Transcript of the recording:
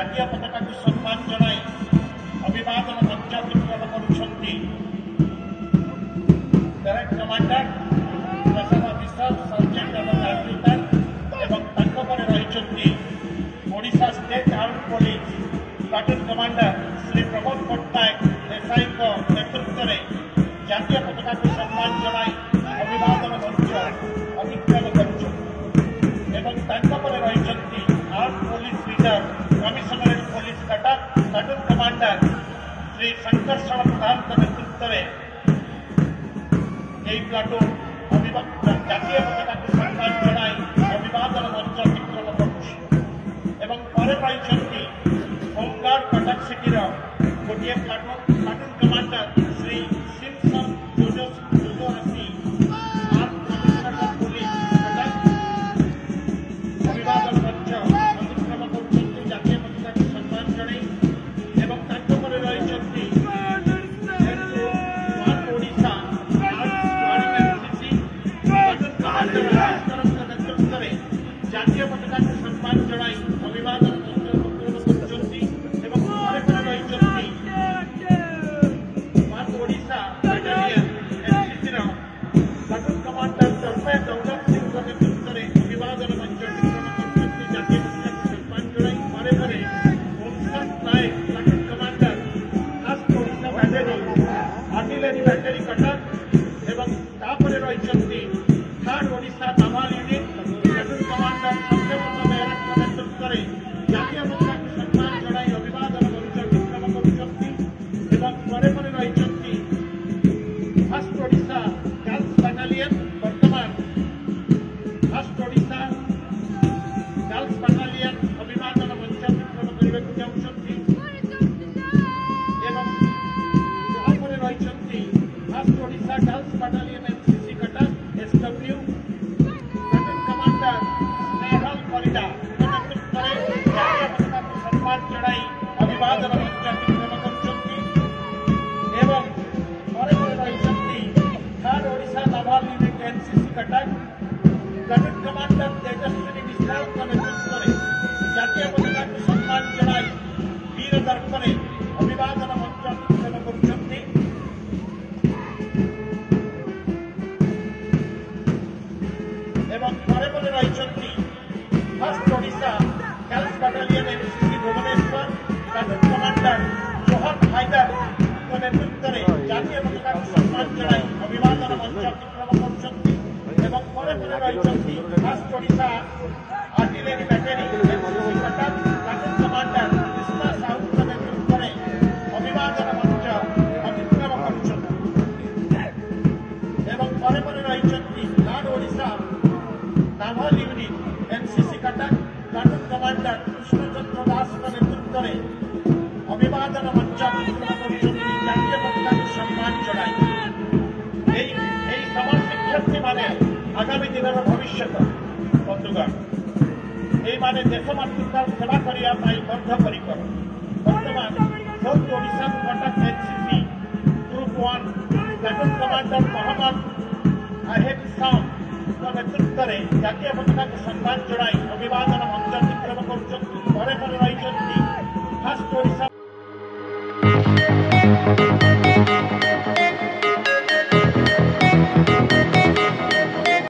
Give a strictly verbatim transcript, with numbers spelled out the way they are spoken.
জাতীয় পতাকাকে সম্মান জনাই অভিবাদন পঞ্চাশীকরণ করছেন direct commander special officer Sanjay Raja এবং তাঁরে রয়েছেন Odisha state armed police platoon commander Shri Pramod Pattnaik দেশাইঙ্ নেতৃত্বে জাতীয় পতাকাকে সম্মান জনাই অভিবাদন মঞ্চ অতিক্রম করছেন এবং তাঁরে রয়েছেন armed police leader commissionerate police Cuttack platoon commander Shri Shankarsharan Das নেতৃত্বে এই প্লাটুন জাতীয় পতাকাকে সম্মান জনাই অভিবাদন মঞ্চ অতিক্রম করছে এবং পরে রয়েছেন হোমগার্ড কটক সিটির গোটিয়ে platoon platoon commander Shri Krishnachandra Das নেতৃত্বে অভিবাদন মঞ্চ জাতীয় পতাকাকে সম্মান জনাই। এই সকল শিক্ষার্থী মানে আগামী দিনের ভবিষ্যৎ বন্ধুগণ, এই মানে দেশমাতৃত্বর সেবা করা বদ্ধপরিকর। বর্তমান south Odisha Cuttack NCC group one platoon commander Mohammad Ahed Shah নেতৃত্বে জাতীয় পতাকাকে সম্মান জনাই অভিবাদন মঞ্চ অতিক্রম করছেন। পরে পরে রয়েছেন ফার্স্ট ওড়িশা।